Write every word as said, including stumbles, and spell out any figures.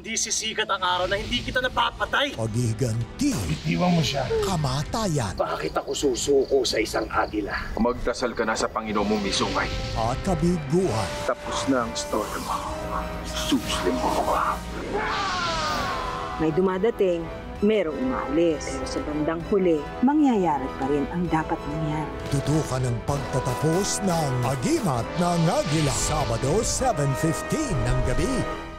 kundi sisikat ang araw na hindi kita napapatay. Pagiganti. Itiwan mo siya. Kamatayan. Bakit ako susuko sa isang agila? Magdasal ka na sa Panginoon mong misungay. At kabiguan. Tapos na ang story mo. Suslim mo ako. May dumadating, merong umalis. Pero sa bandang huli, mangyayari pa rin ang dapat mangyari. Tutukan ang pagtatapos ng Agimat ng Agila. Sabado, seven fifteen ng gabi.